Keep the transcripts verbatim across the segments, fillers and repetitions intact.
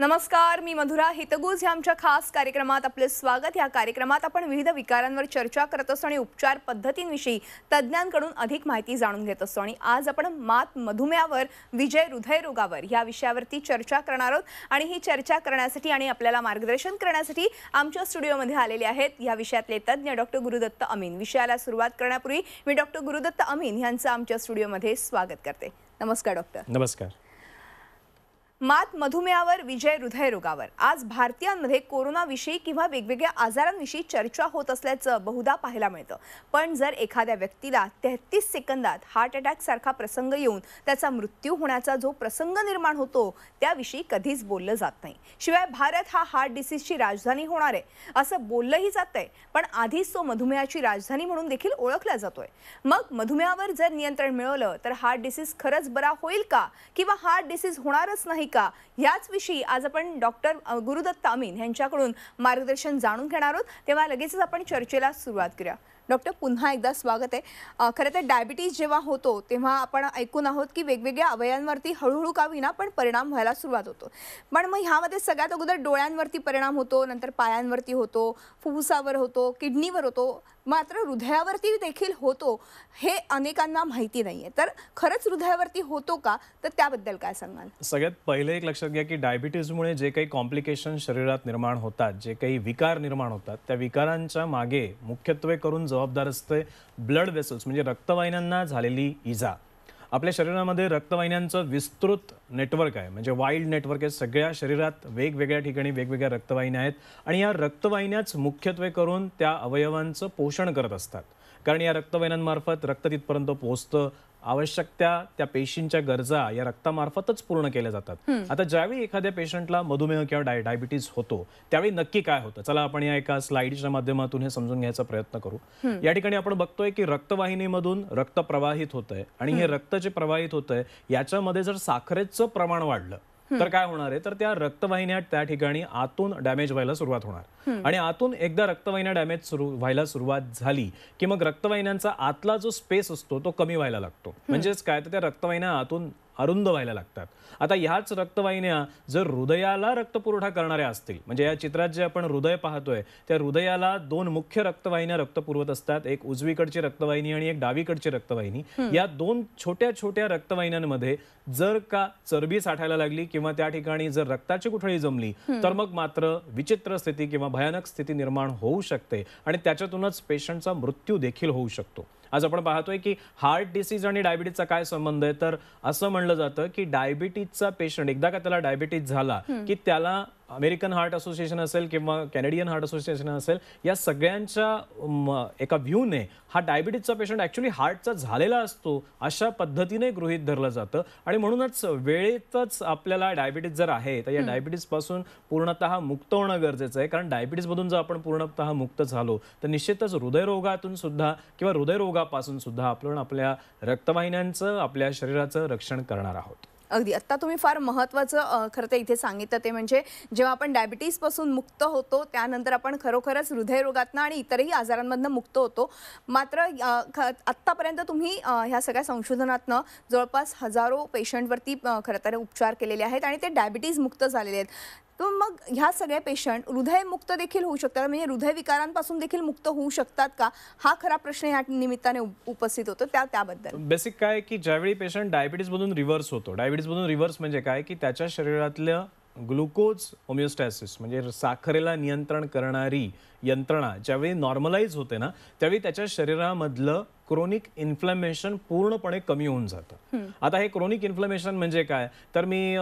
नमस्कार, मी मधुरा हितगुज। या आमच्या खास कार्यक्रमात आपले स्वागत। या कार्यक्रमात आपण विविध विकारांवर चर्चा करत असतो आणि उपचार पद्धतींविषयी तज्ञांकडून अधिक माहिती जाणून घेत असतो। आणि आज आपण मात मधुमेहावर, विजय हृदयरोगावर या विषयावरती चर्चा करणार आहोत। आणि ही चर्चा करण्यासाठी आणि आपल्याला मार्गदर्शन करण्यासाठी आमच्या स्टुडिओमध्ये आलेले आहेत या विषयातले तज्ञ डॉक्टर गुरुदत्त अमीन। विषयाला सुरुवात करण्यापूर्वी मी डॉक्टर गुरुदत्त अमीन यांचं आमच्या स्टुडिओमध्ये स्वागत करते। नमस्कार डॉक्टर। नमस्कार। मात मधुमेहावर, विजय हृदयरोगावर आज भारतीयांमध्ये कोरोनाविषयी किंवा वेगवेगळ्या आजारांविषयी चर्चा होत असल्याचं बहुधा पाहायला मिळतं। पण जर एखाद्या व्यक्तीला तेहतीस सेकंदात हार्ट अटॅक सारखा प्रसंग येऊन त्याचा मृत्यू होण्याचा जो प्रसंग निर्माण होतो त्याविषयी कधीच बोललं जात नाही। शिवाय भारत हा हार्ट डिसीजची राजधानी होणार आहे असं बोललंही जातंय, पण आधीच तो मधुमेहाची राजधानी म्हणून देखील ओळखला जातोय। मग मधुमेहावर जर नियंत्रण मिळवलं तर हार्ट डिसीज खरंच बरा होईल का, किंवा हार्ट डिसीज होणारच नाही का, याच विषयी आज आपण डॉक्टर गुरुदत्त अमीन यांच्याकडून मार्गदर्शन जाणून घेणार आहोत। तेव्हा लगेचच आपण चर्चेला सुरुवात करूया। डॉक्टर पुन्हा एकदा स्वागत आहे। खरं तर डायबिटीज जेव्हा होतो तेव्हा आपण ऐकून आहोत की वेगवेगळ्या अवयवांवरती हळूहळू का विना पण परिणाम व्हायला सुरुवात होतो। पण मग ह्यामध्ये सगळ्यात अगोदर डोळ्यांवरती परिणाम होतो, नंतर पायांवरती होतो, फुफ्फुसावर होतो, किडनीवर होतो, मात्र हृदयावरती देखील होतो हे अनेकांना माहिती नाही आहे। तर खरंच हृदयावरती होतो का, तर त्याबद्दल काय सांगाल? सगळ्यात पहिले एक लक्षात घ्या की डायबिटीजमुळे जे काही कॉम्प्लिकेशन शरीरात निर्माण होतात, जे काही विकार निर्माण होतात, त्या विकारांच्या मागे मुख्यत्वे करून जबाबदार असते ब्लड वेसल्स, म्हणजे रक्तवाहिन्यांना झालेली इजा। आपल्या शरीरामध्ये रक्तवाहिन्यांचं विस्तृत नेटवर्क आहे, म्हणजे वाईल्ड नेटवर्क आहे। सगळ्या शरीरात वेगवेगळ्या ठिकाणी वेगवेगळ्या रक्तवाहिन्या आहेत आणि या रक्तवाहिन्याच मुख्यत्वे करून त्या अवयवांचं पोषण करत असतात, कारण या रक्तवाहिन्यांमार्फत रक्त तिथपर्यंत पोहोचतं। आवश्यक त्या त्या पेशींच्या गरजा या रक्तामार्फतच पूर्ण केल्या जातात। आता ज्यावेळी एखाद्या पेशंटला मधुमेह किंवा डाय डायबिटीज होतो त्यावेळी नक्की काय होतं, चला आपण या एका स्लाइडच्या माध्यमातून हे समजून घ्यायचा प्रयत्न करू। या ठिकाणी आपण बघतोय की रक्तवाहिनीमधून रक्त प्रवाहित होतंय आणि हे रक्त जे प्रवाहित होतंय याच्यामध्ये जर साखरेचं प्रमाण वाढलं तर काय होणार आहे, तर त्या रक्तवाहिन्या त्या ठिकाणी आतून डॅमेज व्हायला सुरुवात होणार। आणि आतून एकदा रक्तवाहिन्या डॅमेज सुरू व्हायला सुरुवात झाली की मग रक्तवाहिन्यांचा आतला जो स्पेस असतो तो कमी व्हायला लागतो, म्हणजेच काय तर त्या रक्तवाहिन्या आतून अरुंद व्हायला लागतात। आता ह्याच रक्तवाहिन्या जर हृदयाला रक्तपुरवठा करणाऱ्या असतील, म्हणजे या चित्रात जे आपण हृदय पाहतोय त्या हृदयाला दोन मुख्य रक्तवाहिन्या रक्त पुरवत असतात, एक उजवीकडची रक्तवाहिनी आणि एक डावीकडची रक्तवाहिनी। या दोन छोट्या छोट्या रक्तवाहिन्यांमध्ये जर का चरबी साठायला लागली किंवा त्या ठिकाणी जर रक्ताची गुठळी जमली तर मग मात्र विचित्र स्थिती किंवा भयानक स्थिती निर्माण होऊ शकते आणि त्याच्यातूनच पेशंटचा मृत्यू देखील होऊ शकतो। आज आपण पाहतोय की हार्ट डिसीज आणि डायबिटीजचा काय संबंध आहे, तर असं म्हणलं जातं की डायबिटीजचा पेशंट एकदा का त्याला डायबिटीज झाला की त्याला अमेरिकन हार्ट असोसिएशन असेल किंवा कॅनेडियन हार्ट असोसिएशन असेल या सगळ्यांच्या एका व्ह्यूने हा डायबिटीजचा पेशंट ॲक्च्युली हार्टचा झालेला असतो अशा पद्धतीने गृहीत धरलं जातं। आणि म्हणूनच वेळेतच आपल्याला डायबिटीज जर आहे तर या डायबिटीजपासून पूर्णतः मुक्त होणं गरजेचं आहे, कारण डायबिटीजमधून जर आपण पूर्णतः मुक्त झालो तर निश्चितच हृदयरोगातून सुद्धा किंवा हृदयरोगापासून सुद्धा आपण आपल्या रक्तवाहिन्यांचं, आपल्या शरीराचं रक्षण करणार आहोत। अगदी आत्ता तुम्ही फार महत्त्वाचं खरं तर इथे सांगितलं, ते म्हणजे जेव्हा आपण डायबिटीजपासून मुक्त होतो त्यानंतर आपण खरोखरच हृदयरोगातनं आणि इतरही आजारांमधनं मुक्त होतो। मात्र आत्तापर्यंत तुम्ही ह्या सगळ्या संशोधनातनं जवळपास हजारो पेशंटवरती खरं तर उपचार केलेले आहेत आणि ते डायबिटीज मुक्त झालेले आहेत। तो मग ह्या सगळे पेशंट हृदयमुक्त देखील होऊ शकतात, म्हणजे हृदयविकारांपासून देखील मुक्त होऊ शकतात का, हा खरा प्रश्न या निमित्ताने उपस्थित होतो। त्या त्याबद्दल बेसिक काय की ज्यावेळी पेशंट डायबिटीजमधून रिव्हर्स होतो, डायबिटीजमधून रिव्हर्स म्हणजे काय की त्याच्या शरीरातलं ग्लुकोज होमिओस्टॅसिस म्हणजे साखरेला नियंत्रण करणारी यंत्रणा ज्यावेळी नॉर्मलाइज होते ना त्यावेळी त्याच्या शरीरामधलं क्रोनिक इन्फ्लॅमेशन पूर्णपणे कमी होऊन जातं। आता हे क्रोनिक इन्फ्लॅमेशन म्हणजे काय, तर मी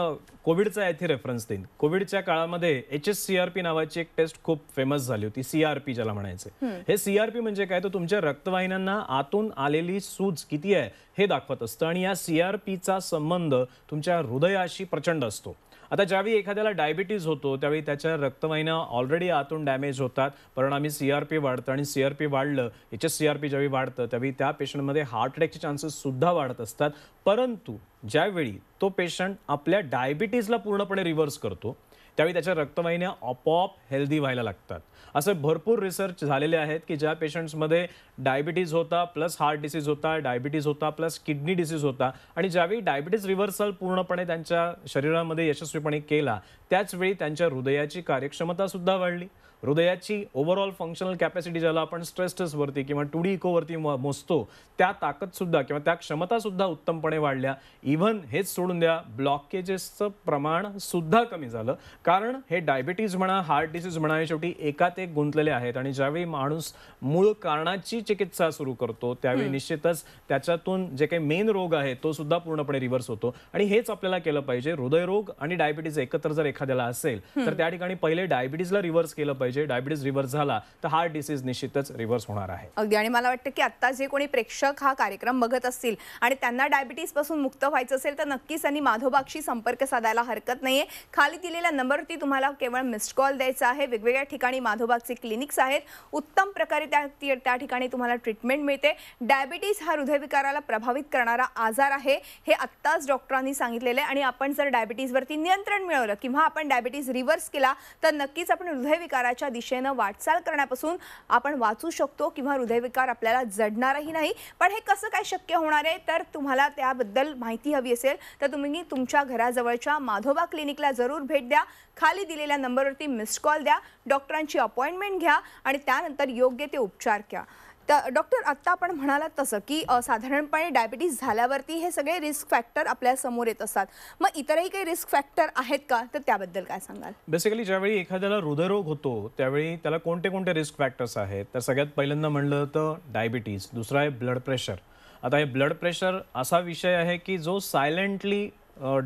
कोविडचा इथे रेफरन्स देईन। कोविडच्या काळामध्ये H S C R P नावाची एक टेस्ट खूप फेमस झाली होती, सी आर पी ज्याला म्हणायचे। हे सी आर पी म्हणजे काय तर तुमच्या रक्तवाहिन्यांना आतून आलेली सूज किती आहे हे दाखवत असतं आणि या सी आर पीचा संबंध तुमच्या हृदयाशी प्रचंड असतो। आता ज्यावेळी एखाद्याला डायबिटीज होतो त्यावेळी त्याच्या रक्तवाहिन्या ऑलरेडी आतून डॅमेज होतात, परिणामी सी आर पी वाढतं आणि सी आर पी वाढलं, H S C R P ज्यावेळी वाढतं त्यावेळी त्या पेशंटमध्ये हार्ट अटॅकचे चान्सेस सुद्धा वाढत असतात। परंतु ज्यावेळी तो पेशंट आपल्या डायबिटीजला पूर्णपणे रिव्हर्स करतो त्यावेळी त्याच्या रक्तवाहिन्या आपोआप हेल्दी व्हायला लागतात। असे भरपूर रिसर्च झालेले आहेत की ज्या पेशंट्समध्ये डायबिटीज होता प्लस हार्ट डिसीज होता, डायबिटीज होता प्लस किडनी डिसीज होता, आणि ज्यावेळी डायबिटीज रिव्हर्सल पूर्णपणे त्यांच्या शरीरामध्ये यशस्वीपणे केला त्याचवेळी त्यांच्या हृदयाची कार्यक्षमता सुद्धा वाढली। हृदयाची ओवरऑल फंक्शनल कॅपॅसिटी ज्याला आपण स्ट्रेस टेस्ट वरती किंवा टू डी इको वरती मोजतो त्या ताकद सुद्धा किंवा त्या क्षमता सुद्धा उत्तमपणे वाढल्या। इव्हन हेच सोडून द्या ब्लॉकेजेसचं प्रमाण सुद्धा कमी झालं, कारण हे डायबिटीज म्हणा हार्ट डिसीज म्हणा शेवटी एकात एक गुंतलेले आहेत आणि ज्यावेळी माणूस मूळ कारणाची चिकित्सा सुरू करतो त्यावेळी निश्चितच त्याच्यातून जे काही मेन रोग आहे तो सुद्धा पूर्णपणे रिव्हर्स होतो। आणि हेच आपल्याला केलं पाहिजे। हृदयरोग आणि डायबिटीज एकत्र जर एखाद्याला असेल तर त्या ठिकाणी पहिले डायबिटीजला रिव्हर्स केलं पाहिजे। डायबिटीज रिव्हर्स झाला तर हार्ट डिसीज निश्चितच रिव्हर्स होणार आहे। अगदी, आणि मला वाटतं की आता जे कोणी प्रेक्षक हा कार्यक्रम बघत असतील आणि त्यांना डायबिटीज पासून मुक्त व्हायचं असेल तर नक्कीच त्यांनी माधवबागशी संपर्क साधायला हरकत नाहीये। खाली दिलेल्या नंबरवरती तुम्हाला केवळ मिस्ड कॉल द्यायचा आहे। वेगवेगळ्या ठिकाणी माधवबागचे क्लिनिक्स आहेत, उत्तम प्रकारे त्या त्या ठिकाणी तुम्हाला ट्रीटमेंट मिळते। डायबिटीज हा हृदयविकाराला प्रभावित करणारा आजार आहे हे आत्ताच डॉक्टरांनी सांगितलेलं आहे, आणि आपण जर डायबिटीजवरती नियंत्रण मिळवलं किंवा आपण डायबिटीज रिव्हर्स केला तर नक्कीच आपण हृदयविकाराच्या दिशेने वाटचाल करण्यापासून आपण वाचू शकतो किंवा हृदयविकार आपल्याला जडणारही नाही। पण हे कसं काय शक्य होणार आहे तर तुम्हाला त्याबद्दल माहिती हवी असेल तर तुम्ही तुमच्या घराजवळच्या माधोबा क्लिनिकला जरूर भेट द्या। खाली दिलेल्या नंबरवरती मिस्ड कॉल द्या, डॉक्टरांची अपॉइंटमेंट घ्या आणि त्यानंतर योग्य ते उपचार घ्या। तर डॉक्टर आत्ता आपण म्हणालात तसं की साधारणपणे डायबिटीज झाल्यावरती हे सगळे रिस्क फॅक्टर आपल्या समोर येत असतात, मग इतरही काही रिस्क फॅक्टर आहेत का तर त्याबद्दल काय सांगाल? बेसिकली ज्यावेळी एखाद्याला हृदयरोग होतो त्यावेळी त्याला कोणते कोणते रिस्क फॅक्टर्स आहेत तर सगळ्यात पहिल्यांदा म्हणलं तर डायबिटीज, दुसरा आहे ब्लड प्रेशर। आता हे ब्लड प्रेशर असा विषय आहे की जो सायलेंटली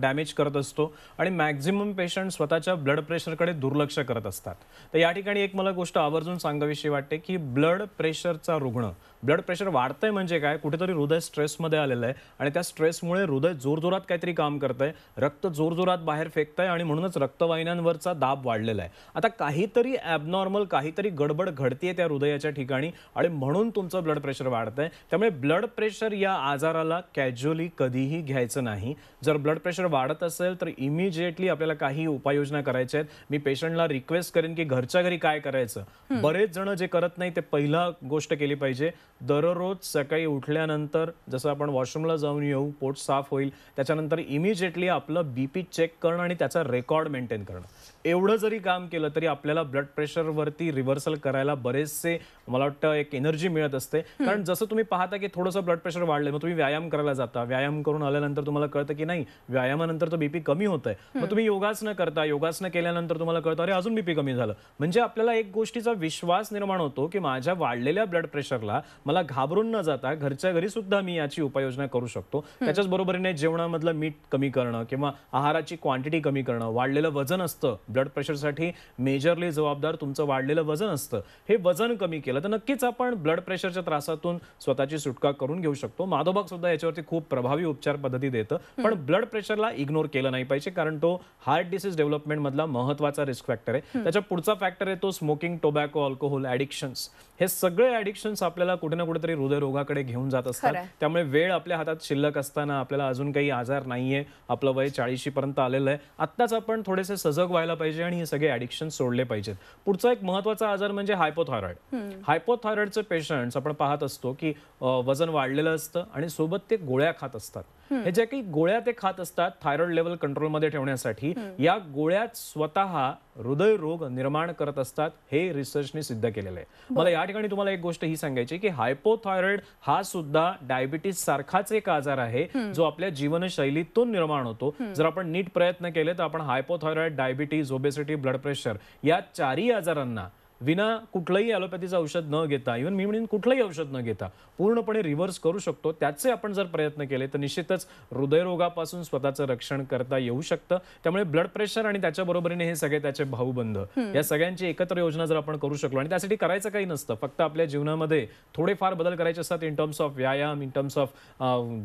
डॅमेज करत असतो आणि मॅक्झिमम पेशंट स्वतःच्या ब्लड प्रेशरकडे दुर्लक्ष करत असतात। तर या ठिकाणी एक मला गोष्ट आवर्जून सांगावीशी वाटते की ब्लड प्रेशरचा रुग्ण, ब्लड प्रेशर वाढतंय म्हणजे काय, कुठेतरी हृदय स्ट्रेसमध्ये आलेलं आहे आणि त्या स्ट्रेसमुळे हृदय जोरजोरात काहीतरी काम करतंय, रक्त जोरजोरात बाहेर फेकतंय आणि म्हणूनच रक्तवाहिन्यांवरचा दाब वाढलेला आहे। आता काहीतरी ॲबनॉर्मल काहीतरी गडबड घडतेय त्या हृदयाच्या ठिकाणी आणि म्हणून तुमचं ब्लड प्रेशर वाढतंय। त्यामुळे ब्लड प्रेशर या आजाराला कॅज्युअली कधीही घ्यायचं नाही। जर ब्लड प्रेशर वाढत असेल तर इमिजिएटली आपल्याला काही उपाययोजना करायच्या आहेत। मी पेशंटला रिक्वेस्ट करेन की घरच्या घरी काय करायचं, बरेच जण जे करत नाही ते पहिला गोष्ट केली पाहिजे। दररोज सकाळी उठल्यानंतर जसं आपण वॉशरूमला जाऊन येऊ, पोट साफ होईल, त्याच्यानंतर इमिजिएटली आपलं बीपी चेक करणं आणि त्याचा रेकॉर्ड मेंटेन करणं, एवढं जरी काम केलं तरी आपल्याला ब्लड प्रेशरवरती रिव्हर्सल करायला बरेचसे मला वाटतं एक एनर्जी मिळत असते। कारण जसं तुम्ही पाहता की थोडंसं ब्लड प्रेशर वाढलं मग तुम्ही व्यायाम करायला जाता, व्यायाम करून आल्यानंतर तुम्हाला कळतं की नाही व्यायामानंतर तो बीपी कमी होत आहे, मग तुम्ही योगासनं करता, योगासनं केल्यानंतर तुम्हाला कळतं अरे अजून बीपी कमी झालं। म्हणजे आपल्याला एक गोष्टीचा विश्वास निर्माण होतो की माझ्या वाढलेल्या ब्लड प्रेशरला मला घाबरून न जाता घरच्या घरी सुद्धा मी याची उपाययोजना करू शकतो। त्याच्याच बरोबरीने जेवणामधलं मीठ कमी करणं किंवा आहाराची क्वांटिटी कमी करणं, वाढलेलं वजन असतं ब्लड प्रेशरसाठी मेजरली जबाबदार तुमचं वाढलेलं वजन असतं, हे वजन कमी केलं तर नक्कीच आपण ब्लड प्रेशरच्या त्रासातून स्वतःची सुटका करून घेऊ शकतो। माधोबाग सुद्धा याच्यावरती खूप प्रभावी उपचार पद्धती देतं, पण ब्लड प्रेशरला इग्नोर केलं नाही पाहिजे कारण तो हार्ट डिसीज डेव्हलपमेंट मधला महत्त्वाचा रिस्क फॅक्टर आहे। त्याच्या पुढचा फॅक्टर आहे तो स्मोकिंग, टोबॅको, अल्कोहोल, ॲडिक्शन्स। हे सगळे ॲडिक्शन्स आपल्याला कुठे ना कुठेतरी हृदयरोगाकडे घेऊन जात असतात। त्यामुळे वेळ आपल्या हातात शिल्लक असताना आपल्याला अजून काही आजार नाहीये, आपलं वय चाळीशी पर्यंत आलेलं आहे, आत्ताच आपण थोडेसे सजग व्हायला पाहिजे आणि हे सगळे ॲडिक्शन सोडले पाहिजेत। पुढचा एक महत्त्वाचा आजार म्हणजे हायपोथायरॉइड। हायपोथायरॉइडचे पेशंट्स आपण पाहत असतो की वजन वाढलेलं असतं आणि सोबत ते गोळ्या खात असतात। हे जे काही गोळ्या ते खात असतात थायरॉइड लेवल कंट्रोलमध्ये ठेवण्यासाठी, या गोळ्यात स्वतः हृदयरोग निर्माण करत असतात हे रिसर्चने सिद्ध केलेलं आहे। मला या ठिकाणी तुम्हाला एक गोष्ट ही सांगायची की हायपोथायरॉइड हा सुद्धा डायबिटीज सारखाच एक आजार आहे जो आपल्या जीवनशैलीतून निर्माण होतो। जर आपण नीट प्रयत्न केले तर आपण hypothyroid, diabetes, obesity, blood pressure या चारही आजारांना विना कुठलंही ॲलोपॅथीचं औषध न घेता, इव्हन मी म्हणेन कुठलंही औषध न घेता पूर्णपणे रिव्हर्स करू शकतो। त्याचे आपण जर प्रयत्न केले तर निश्चितच हृदयरोगापासून स्वतःचं रक्षण करता येऊ शकतं। त्यामुळे ब्लड प्रेशर आणि त्याच्याबरोबरीने हे सगळे त्याचे भाऊबंध या सगळ्यांची एकत्र योजना जर आपण करू शकलो, आणि त्यासाठी करायचं काही नसतं, फक्त आपल्या जीवनामध्ये थोडेफार बदल करायचे असतात इन टर्म्स ऑफ व्यायाम, in terms of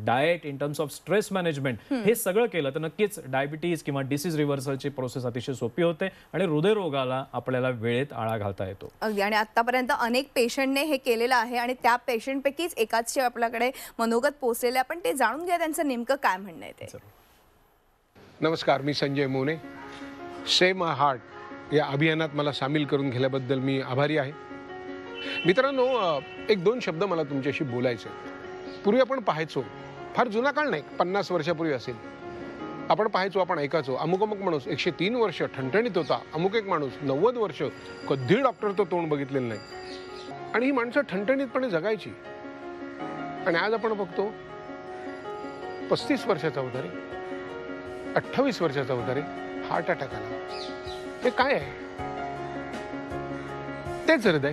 diet, in terms of stress management, हे सगळं केलं तर नक्कीच डायबिटीज किंवा डिसीज रिव्हर्सलची प्रोसेस अतिशय सोपी होते आणि हृदयरोगाला आपल्याला वेळेत आळा घालता। अगदी, आणि आतापर्यंत अनेक पेशंटने हे केलेलं आहे आणि त्या पेशंटपैकीच एकाच आपल्याकडे मनोगत पोहोचलेले, आपण ते जाणून घ्या त्यांचं नेमकं काय म्हणणं आहे ते। नमस्कार, मी संजय मोने, सेव्ह माय हार्ट या अभियानात मला सामील करून घेतल्याबद्दल मी आभारी आहे। मित्रांनो, एक दोन शब्द मला तुमच्याशी बोलायचे आहेत। पूर्वी आपण पाहायचो, फार जुना काळ नाही, पन्नास वर्षापूर्वी असेल, आपण पाहायचो, आपण ऐकायचो, अमुक अमुक माणूस एकशे तीन वर्ष ठणठणीत होता, अमुक एक माणूस नव्वद वर्ष, कधी डॉक्टर तो तोंड बघितलेलं नाही, आणि ही माणसं ठणठणीतपणे जगायची। आणि आज आपण बघतो पस्तीस वर्षाचा उतारे, अठ्ठावीस वर्षाचा उतारे, हार्ट अटॅक आला। ते काय आहे? तेच हृदय,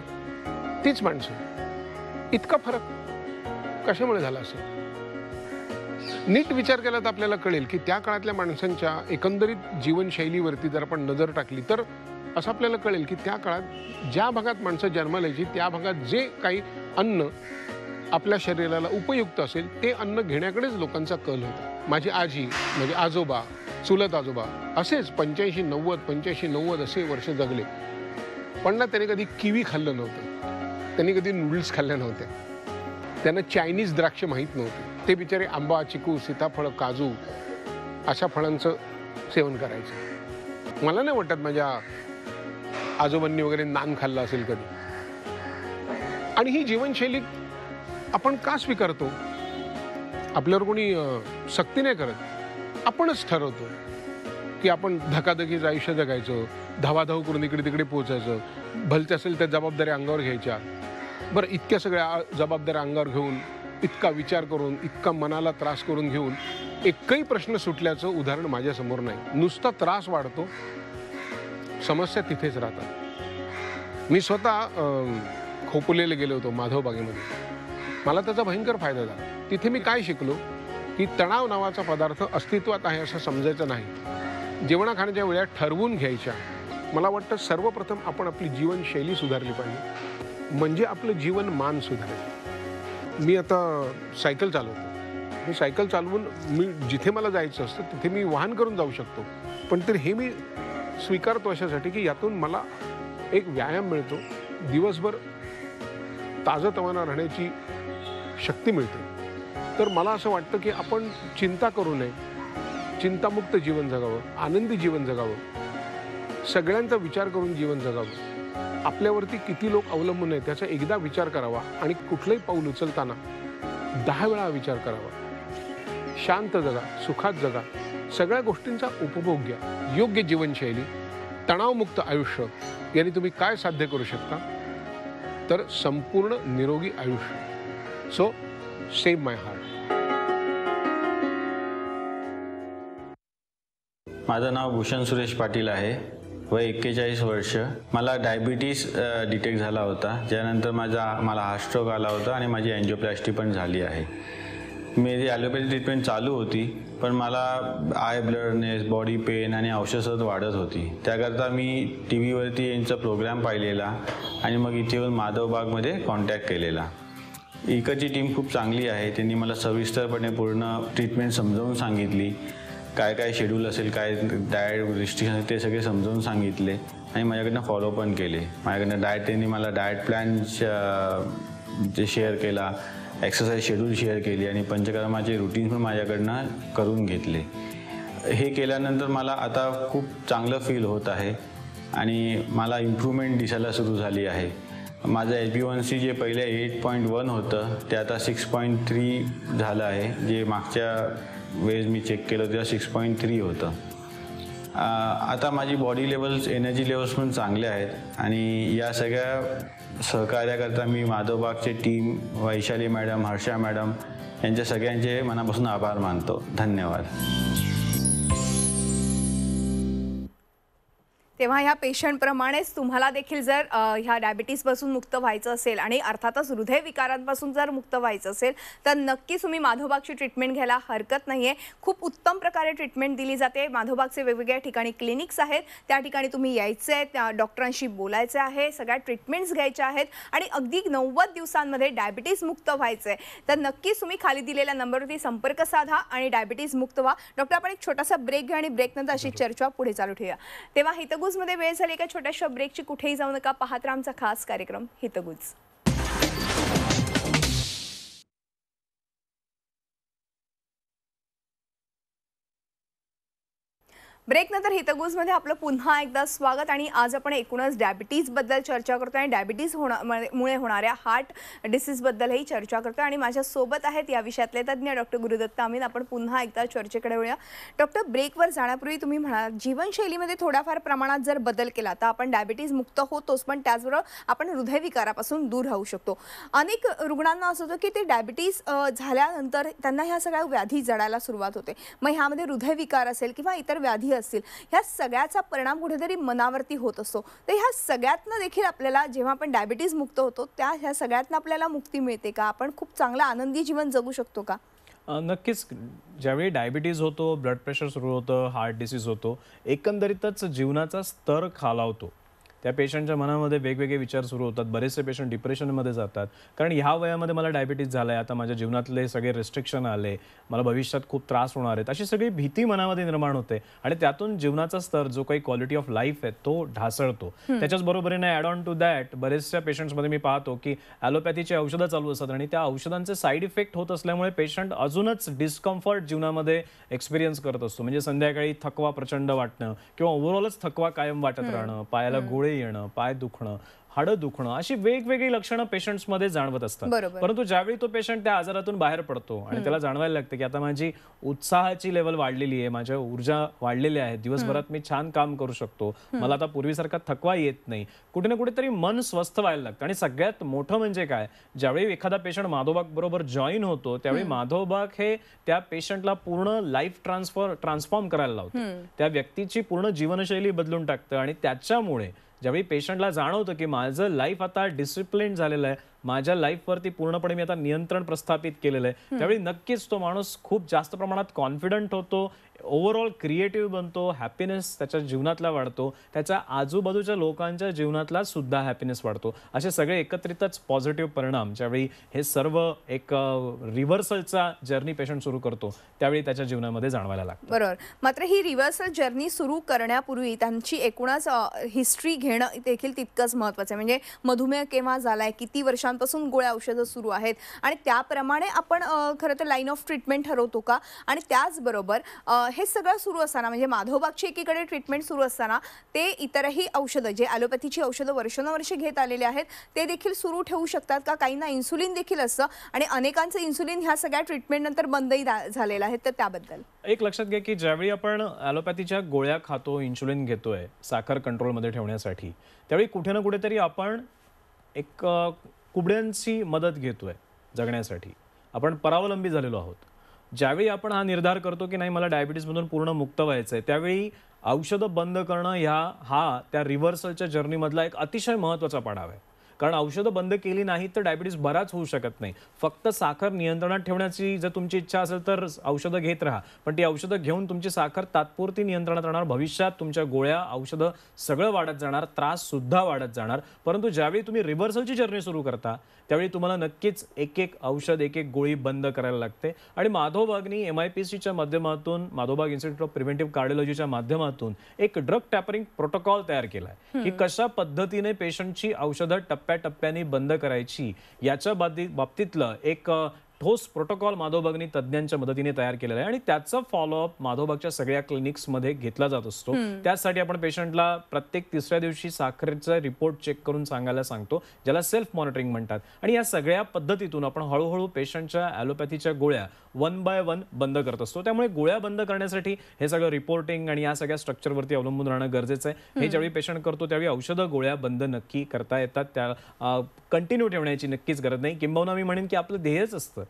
तीच माणसं, इतका फरक कशामुळे झाला असेल? नीट विचार केला तर आपल्याला कळेल की त्या काळातल्या माणसांच्या एकंदरीत जीवनशैलीवरती जर आपण नजर टाकली तर असं आपल्याला कळेल की त्या काळात ज्या भागात माणसं जन्मालायची त्या भागात जे काही अन्न आपल्या शरीराला उपयुक्त असेल ते अन्न घेण्याकडेच लोकांचा कल होता। माझी आजी, म्हणजे आजोबा, चुलत आजोबा असेच पंच्याऐंशी नव्वद पंच्याऐंशी नव्वद असे वर्ष जगले, पण ना त्यांनी कधी किवी खाल्लं नव्हतं, त्यांनी कधी नूडल्स खाल्ल्या नव्हत्या, त्यांना चायनीज द्राक्ष माहीत नव्हते, ते बिचारे आंबा, चिकू, सीताफळ, काजू अशा फळांचं सेवन करायचं। मला नाही वाटत माझ्या आजोबांनी वगैरे नान खाल्लं असेल कधी। आणि ही जीवनशैली आपण का स्वीकारतो? आपल्यावर कोणी सक्ती नाही करत, आपणच ठरवतो की आपण धकाधकीचं आयुष्य जगायचं, धावाधाव करून इकडे तिकडे पोहोचायचं, भलते असेल त्या जबाबदाऱ्या अंगावर घ्यायच्या। बरं, इतक्या सगळ्या जबाबदाऱ्या अंगावर घेऊन, इतका विचार करून, इतका मनाला त्रास करून घेऊन एकही प्रश्न सुटल्याचं उदाहरण माझ्यासमोर नाही। नुसता त्रास वाढतो, समस्या तिथेच राहतात। मी स्वतः खोपलेले गेलो होतो माधवबागेमध्ये, मला त्याचा भयंकर फायदा झाला। तिथे मी काय शिकलो की तणाव नावाचा पदार्थ अस्तित्वात आहे असं समजायचं नाही, जेवणाखाण्याच्या वेळा ठरवून घ्यायच्या। मला वाटतं सर्वप्रथम आपण आपली जीवनशैली सुधारली पाहिजे, म्हणजे आपलं जीवनमान सुधारेल। मी आता सायकल चालवतो, मी सायकल चालवून मी जिथे मला जायचं असतं तिथे मी वाहन करून जाऊ शकतो, पण तर हे मी स्वीकारतो अशासाठी की यातून मला एक व्यायाम मिळतो, दिवसभर ताजंतवानं राहण्याची शक्ती मिळते। तर मला असं वाटतं की आपण चिंता करू नये, चिंतामुक्त जीवन जगावं, आनंदी जीवन जगावं, सगळ्यांचा विचार करून जीवन जगावं। आपल्यावरती किती लोक अवलंबून आहेत त्याचा एकदा विचार करावा, आणि कुठलंही पाऊल उचलताना दहा वेळा विचार करावा। शांत जगा, सुखात जगा, सगळ्या गोष्टींचा उपभोग घ्या। योग्य जीवनशैली, तणावमुक्त आयुष्य याने तुम्ही काय साध्य करू शकता, तर संपूर्ण निरोगी आयुष्य। So, save my heart. माझं नाव भूषण सुरेश पाटील आहे, वय एक्केचाळीस वर्ष। मला डायबिटीस डिटेक्ट झाला होता, ज्यानंतर माझा मला हार्ट स्ट्रोक आला होता आणि माझी अँजिओप्लास्टी पण झाली आहे। माझी ॲलोपॅथी ट्रीटमेंट चालू होती, पण मला आय ब्लडनेस, बॉडी पेन आणि औषध सतत वाढत होती। त्याकरता मी टी व्हीवरती यांचा प्रोग्राम पाहिलेला आणि मग इथे येऊन माधवबागमध्ये कॉन्टॅक्ट केलेला। इकडची टीम खूप चांगली आहे, त्यांनी मला सविस्तरपणे पूर्ण ट्रीटमेंट समजावून सांगितली, काय काय शेड्यूल असेल, काय डाएट रिस्ट्रिक्शन ते सगळे समजावून सांगितले आणि माझ्याकडनं फॉलो पण केले। माझ्याकडनं डाएट, त्यांनी मला डाएट प्लॅन जे शेअर केला, एक्सरसाइज शेड्यूल शेअर केली आणि पंचकर्माचे रुटीन पण माझ्याकडनं करून घेतले। हे केल्यानंतर मला आता खूप चांगलं फील होत आहे आणि मला इम्प्रूव्हमेंट दिसायला सुरू झाली आहे। माझं एच बी वन सी जे पहिले एट पॉईंट वन होतं ते आता सिक्स पॉईंट थ्री झालं आहे, जे मागच्या वेळेस मी चेक केलं तेव्हा सिक्स पॉईंट थ्री होतं। आता माझी बॉडी लेवल्स, एनर्जी लेवल्स पण चांगले आहेत आणि या सगळ्या सहकार्याकरता मी माधवबागचे team, Vaishali madam, Harsha madam यांच्या सगळ्यांचे मनापासून आभार मानतो। धन्यवाद। तेव्हा ह्या पेशंटप्रमाणेच तुम्हाला देखील जर ह्या डायबिटीसपासून मुक्त व्हायचं असेल आणि अर्थातच हृदय विकारांपासून जर मुक्त व्हायचं असेल तर नक्कीच तुम्ही माधवबागची ट्रीटमेंट घ्यायला हरकत नाही आहे। खूप उत्तम प्रकारे ट्रीटमेंट दिली जाते। माधवबागचे वेगवेगळ्या ठिकाणी क्लिनिक्स आहेत, त्या ठिकाणी तुम्ही यायचं आहे, त्या डॉक्टरांशी बोलायचं आहे, सगळ्या ट्रीटमेंट्स घ्यायच्या आहेत आणि अगदी नव्वद दिवसांमध्ये डायबिटीस मुक्त व्हायचं आहे। तर नक्कीच तुम्ही खाली दिलेल्या नंबरवरती संपर्क साधा आणि डायबिटीस मुक्त व्हा। डॉक्टर, आपण एक छोटासा ब्रेक घ्या आणि ब्रेकनंतर अशी चर्चा पुढे चालू ठेवूया। तेव्हा हितगुज मध्ये वेळ झाली का छोट्याशा ब्रेकची, कुठेही जाऊ नका, पाहत राहा आमचा खास कार्यक्रम हितगुज। ब्रेकनंतर हितगुजमध्ये आपलं पुन्हा एकदा स्वागत। आणि आज आपण एकूणच डायबिटीजबद्दल चर्चा करतो आणि डायबिटीज होण्यामुळे होणाऱ्या हार्ट डिसीजबद्दलही चर्चा करतो आणि माझ्यासोबत आहेत या विषयातले तज्ञ डॉक्टर गुरुदत्त अमीन। आपण पुन्हा एकदा चर्चेकडे वळूया। डॉक्टर, ब्रेकवर जाण्यापूर्वी तुम्ही म्हणाल जीवनशैलीमध्ये थोडाफार प्रमाणात जर बदल केला तर आपण डायबिटीज मुक्त होतोच, पण त्याचबरोबर आपण हृदयविकारापासून दूर राहू शकतो। अनेक रुग्णांना असं होतं की ते डायबिटीज झाल्यानंतर त्यांना ह्या सगळ्या व्याधी जडायला सुरुवात होते, मग ह्यामध्ये हृदयविकार असेल किंवा इतर व्याधी असतील, ह्या सगळ्याचा परिणाम कुठेतरी मनावरती होत असतो। तर ह्या सगळ्यातनं देखील आपल्याला जेव्हा आपण डायबिटीज मुक्त होतो त्या ह्या सगळ्यातनं आपल्याला मुक्ती मिळते का? आपण खूप चांगलं आनंदी जीवन जगू शकतो का? नक्कीच, ज्यावेळी डायबिटीज होतो, ब्लड प्रेशर सुरू होतं, हार्ट डिसीज होतो, एकंदरीतच जीवनाचा स्तर खालावतो। त्या पेशंटच्या मनामध्ये वेगवेगळे विचार सुरू होतात, बरेचसे पेशंट डिप्रेशनमध्ये जातात, कारण ह्या वयामध्ये मला डायबिटीज झाला आहे, आता माझ्या जीवनातले सगळे रिस्ट्रिक्शन आले, मला भविष्यात खूप त्रास होणार आहेत, अशी सगळी भीती मनामध्ये निर्माण होते आणि त्यातून जीवनाचा स्तर जो काही क्वालिटी ऑफ लाईफ आहे तो ढासळतो। त्याच्याचबरोबरीने ॲड ऑन टू दॅट बरेचशा पेशंट्समध्ये मी पाहतो की ॲलोपॅथीची औषधं चालू असतात आणि त्या औषधांचे साईड इफेक्ट होत असल्यामुळे पेशंट अजूनच डिस्कम्फर्ट जीवनामध्ये एक्सपिरियन्स करत असतो। म्हणजे संध्याकाळी थकवा प्रचंड वाटणं किंवा ओव्हरऑलच थकवा कायम वाटत राहणं, पायाला गोळे येणं, पाय दुखणं, हाडं दुखणं, अशी वेगवेगळी लक्षणं पेशंट्स मध्ये जाणवत असतात। परंतु ज्यावेळी तो पेशंट त्या आजारातून बाहेर पडतो आणि त्याला जाणवायला लागतं की आता माझी उत्साहाची लेवल वाढलेली आहे, माझ्या ऊर्जा वाढलेल्या आहेत, दिवसभरात मी छान काम करू शकतो, मला आता पूर्वीसारखा थकवा येत नाही, कुठे ना कुठेतरी मन स्वस्थ व्हायला लागतं। आणि सगळ्यात मोठं म्हणजे काय, ज्यावेळी एखादा पेशंट माधवबाग बरोबर जॉईन होतो त्यावेळी माधवबाग हे त्या पेशंटला पूर्ण लाईफ ट्रान्सफॉर ट्रान्सफॉर्म करायला लावतं, त्या व्यक्तीची पूर्ण जीवनशैली बदलून टाकतं आणि त्याच्यामुळे ज्यावेळी पेशंटला जाणवतं की माझं लाईफ आता डिसिप्लिन झालेलं आहे, माझ्या लाईफवरती पूर्णपणे मी आता नियंत्रण प्रस्थापित केलेलं आहे, त्यावेळी नक्कीच तो माणूस खूप जास्त प्रमाणात कॉन्फिडंट होतो, ओव्हरऑल क्रिएटिव्ह बनतो, हॅपीनेस त्याच्या जीवनातला वाढतो, त्याच्या आजूबाजूच्या लोकांच्या जीवनातला सुद्धा हॅपीनेस वाढतो। असे सगळे एकत्रितच पॉझिटिव्ह परिणाम ज्यावेळी हे सर्व एक रिव्हर्सलचा जर्नी पेशंट सुरू करतो त्यावेळी त्याच्या जीवनामध्ये जाणवायला लागतं। बरोबर, मात्र ही रिव्हर्सल जर्नी सुरू करण्यापूर्वी त्यांची एकूणच हिस्ट्री घेणं देखील तितकंच महत्त्वाचं आहे। म्हणजे मधुमेह केव्हा झालाय, किती वर्ष पासून गोळ्या औषधं सुरू आहेत आणि त्याप्रमाणे आपण खरं तर लाईन ऑफ ट्रीटमेंट ठरवतो का? आणि त्याचबरोबर हे सगळं सुरू असताना म्हणजे माधवबागची एकीकडे ट्रीटमेंट सुरू असताना ते इतरही औषधं जे ॲलोपॅथीची औषधं वर्षानुवर्षे घेत आलेले आहेत ते देखील सुरू ठेवू शकतात का? काहींना इन्सुलिन देखील असतं आणि अनेकांचं इन्सुलिन ह्या सगळ्या ट्रीटमेंटनंतर बंदही झालेलं आहे, तर त्याबद्दल एक लक्षात घ्या की ज्यावेळी आपण ॲलोपॅथीच्या गोळ्या खातो, इन्सुलिन घेतोय साखर कंट्रोलमध्ये ठेवण्यासाठी, त्यावेळी कुठे ना कुठेतरी आपण एक कुबड्यांची मदत घेतोय जगण्यासाठी, आपण परावलंबी झालेलो आहोत। ज्यावेळी आपण हा निर्धार करतो की नाही मला डायबिटीजमधून पूर्ण मुक्त व्हायचं आहे त्यावेळी औषधं बंद करणं ह्या हा त्या रिव्हर्सलच्या जर्नीमधला एक अतिशय महत्त्वाचा पाडाव आहे, कारण औषधं बंद केली नाही तर डायबिटीज बराच होऊ शकत नाही। फक्त साखर नियंत्रणात ठेवण्याची जर तुमची इच्छा असेल तर औषधं घेत राहा, पण ती औषधं घेऊन तुमची साखर तात्पुरती नियंत्रणात राहणार, भविष्यात तुमच्या गोळ्या औषधं सगळं वाढत जाणार, त्राससुद्धा वाढत जाणार। परंतु ज्यावेळी तुम्ही रिव्हर्सलची जर्नी सुरू करता त्यावेळी तुम्हाला नक्कीच एक एक औषध एक एक गोळी बंद करायला लागते। आणि माधवबागनी एम आय पी सीच्या माध्यमातून, माधवबाग इन्स्टिट्यूट ऑफ प्रिव्हेन्टिव कार्डिओलॉजीच्या माध्यमातून एक ड्रग टॅपरिंग प्रोटोकॉल तयार केला आहे की कशा पद्धतीने पेशंटची औषधं टप्प्या टप्प्याने बंद करायची याच्या बाबतीतलं एक ठोस प्रोटोकॉल माधवबागनी तज्ञांच्या मदतीने तयार केलेला आहे आणि त्याचा फॉलोअप माधवबागच्या सगळ्या क्लिनिक्समध्ये घेतला जात असतो। त्यासाठी आपण पेशंटला प्रत्येक तिसऱ्या दिवशी साखरेचा रिपोर्ट चेक करून सांगायला सांगतो, ज्याला सेल्फ मॉनिटरिंग म्हणतात। आणि या सगळ्या पद्धतीतून आपण हळूहळू पेशंटच्या ॲलोपॅथीच्या गोळ्या वन बाय वन बंद करत असतो। त्यामुळे गोळ्या बंद करण्यासाठी हे सगळं रिपोर्टिंग आणि या सगळ्या स्ट्रक्चरवरती अवलंबून राहणं गरजेचं आहे। हे ज्यावेळी पेशंट करतो त्यावेळी औषधं गोळ्या बंद नक्की करता येतात, त्या कंटिन्यू ठेवण्याची नक्कीच गरज नाही। किंबहुना मी म्हणेन की आपलं ध्येयच असतं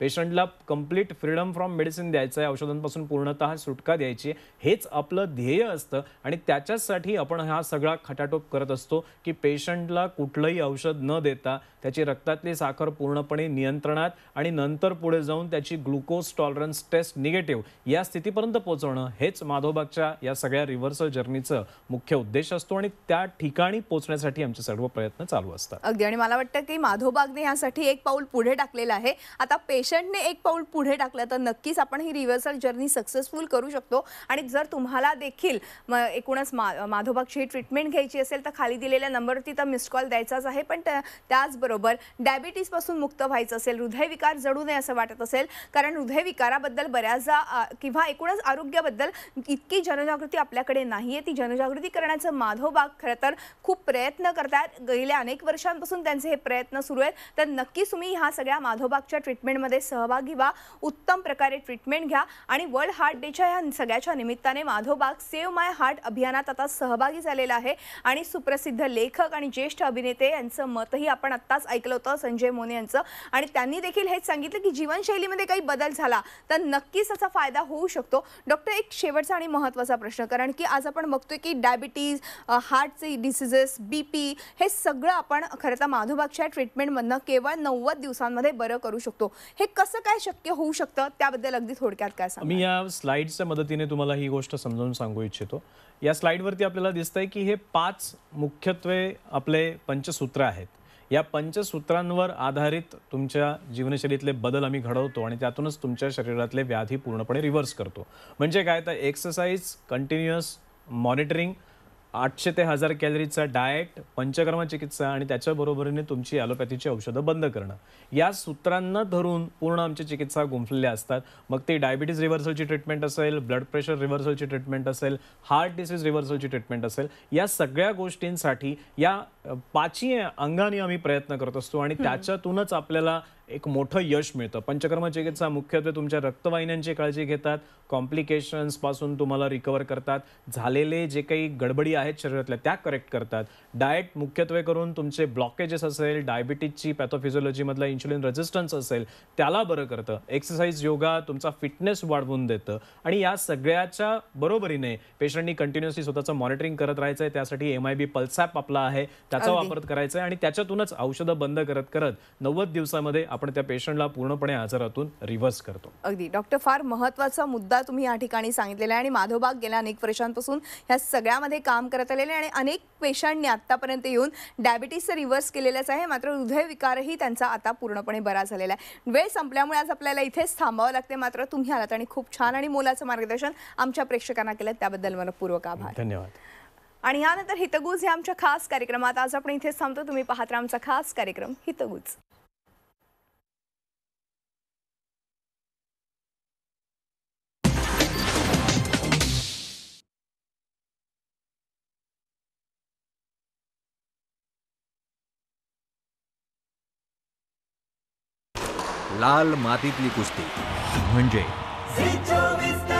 पेशंटला कंप्लीट फ्रीडम फ्रॉम मेडिसिन द्यायचं आहे, औषधांपासून पूर्णतः सुटका द्यायची, हेच आपलं ध्येय असतं। आणि त्याच्यासाठी आपण हा सगळा खटाटोप करत असतो की पेशंटला कुठलंही औषध न देता त्याची रक्तातली साखर पूर्णपणे नियंत्रणात आणि नंतर पुढे जाऊन त्याची ग्लुकोज टॉलरन्स टेस्ट निगेटिव्ह या स्थितीपर्यंत पोहोचवणं हेच माधवबागच्या या सगळ्या रिव्हर्सल जर्नीचं मुख्य उद्देश असतो आणि त्या ठिकाणी पोहोचण्यासाठी आमचे सर्व प्रयत्न चालू असतात। अगदी, आणि मला वाटतं की माधवबागने यासाठी एक पाऊल पुढे टाकलेलं आहे। आता पेशंटने एक पाऊल पुढे टाकलं तर नक्कीच आपण ही रिव्हर्सल जर्नी सक्सेसफुल करू शकतो। आणि जर तुम्हाला देखील एकूणच माधवबागची ट्रीटमेंट घ्यायची असेल तर खाली दिलेल्या नंबरवरती तर मिस्ड कॉल द्यायचाच आहे, पण त्याचबरोबर डायबिटीज पासून मुक्त व्हायचं असेल, हृदयविकार जडू नये असं वाटत असेल, कारण हृदयविकाराबद्दल बऱ्याचदा किंवा एकूणच आरोग्याबद्दल इतकी जनजागृती आपल्याकडे नाही आहे, ती जनजागृती करण्याचं माधवबाग खरंतर खूप प्रयत्न करतात, गेल्या अनेक वर्षांपासून त्यांचे हे प्रयत्न सुरू आहेत। तर नक्कीच तुम्ही ह्या सगळ्या माधवबागच्या ट्रीटमेंटमध्ये सहभागी व्हा, उत्तम प्रकारे ट्रीटमेंट घ्या आणि वर्ल्ड हार्ट डेच्या ह्या सगळ्याच्या निमित्ताने माधवबाग सेव्ह माय हार्ट अभियानात आता सहभागी झालेला आहे। आणि सुप्रसिद्ध लेखक आणि ज्येष्ठ अभिनेते यांचं मतही आपण आत्ताच ऐकलं होतं, संजय मोने यांचं, आणि त्यांनी देखील हेच सांगितलं की जीवनशैलीमध्ये काही बदल झाला तर नक्कीच त्याचा फायदा होऊ शकतो। डॉक्टर एक शेवटचा आणि महत्त्वाचा प्रश्न, कारण की आज आपण बघतोय की डायबिटीज, हार्टचे डिसीजेस, बीपी हे सगळं आपण खरंतर माधवबागच्या ट्रीटमेंटमधनं केवळ नव्वद दिवसांमध्ये बरं करू शकतो, हे कसं काय शक्य होऊ शकतं त्याबद्दल अगदी थोडक्यात काय सांगा? मी या स्लाइड्सच्या मदतीने तुम्हाला ही गोष्ट समजावून सांगू इच्छितो। या स्लाइडवरती आपल्याला दिसतंय की हे पाच मुख्यत्वे आपले पंचसूत्र आहेत, या पंचसूत्रांवर आधारित तुमच्या जीवनशैलीतले बदल आम्ही घडवतो आणि त्यातूनच तुमच्या शरीरातले व्याधी पूर्णपणे रिव्हर्स करतो। म्हणजे काय तर एक्सरसाइज, कंटिन्युअस मॉनिटरिंग, आठशे ते हजार कॅलरीचा डाएट, पंचकर्म चिकित्सा आणि त्याच्याबरोबरीने तुमची ॲलोपॅथीची औषधं बंद करणं, या सूत्रांना धरून पूर्ण आमची चिकित्सा गुंफलेल्या असतात। मग ते डायबिटीज रिव्हर्सलची ट्रीटमेंट असेल, ब्लड प्रेशर रिव्हर्सलची ट्रीटमेंट असेल, हार्ट डिसीज रिव्हर्सलची ट्रीटमेंट असेल, या सगळ्या गोष्टींसाठी या पाची अंगाने आम्ही प्रयत्न करत असतो आणि त्याच्यातूनच आपल्याला एक मोठं यश मिळतं। पंचकर्म चिकित्सा मुख्यत्वे तुमच्या रक्तवाहिन्यांची काळजी घेतात, कॉम्प्लिकेशन्सपासून तुम्हाला रिकवर करतात, झालेले जे काही गडबडी आहेत शरीरातल्या त्या करेक्ट करतात। डाएट मुख्यत्वे करून तुमचे ब्लॉकेजेस असेल, डायबिटीजची पॅथोफिजिओलॉजीमधला इन्शुलिन रेजिस्टन्स असेल त्याला बरं करतं, एक्सरसाइज, योगा तुमचा फिटनेस वाढवून देतं। आणि या सगळ्याच्या बरोबरीने पेशंटनी कंटिन्युअसली स्वतःचं मॉनिटरिंग करत राहायचं आहे, त्यासाठी M I B pulse app आपला आहे त्याचा वापर करायचा आहे आणि त्याच्यातूनच औषधं बंद करत करत नव्वद दिवसामध्ये आपण त्या पेशंटला पूर्णपणे आजारातून रिव्हर्स करतो। अगदी डॉक्टर फार महत्त्वाचा मुद्दा तुम्ही या ठिकाणी सांगितलेला आहे आणि माधवबाग गेल्या अनेक वर्षांपासून ह्या सगळ्यामध्ये काम करत आलेले आणि अनेक पेशंटने आतापर्यंत येऊन डायबिटीज रिव्हर्स केलेलाच आहे, मात्र हृदयविकारही त्यांचा आता पूर्णपणे बरा झालेला आहे। वेळ संपल्यामुळे आज आपल्याला इथेच थांबावं लागते, मात्र तुम्ही आलात आणि खूप छान आणि मोलाचं मार्गदर्शन आमच्या प्रेक्षकांना केलं त्याबद्दल मनपूर्वक आभार, धन्यवाद। आणि यानंतर हितगुज हे आमच्या खास कार्यक्रमात आज आपण इथेच थांबतो। तुम्ही पाहत राहा आमचा खास कार्यक्रम हितगुज। लाल मातीतली कुस्ती म्हणजे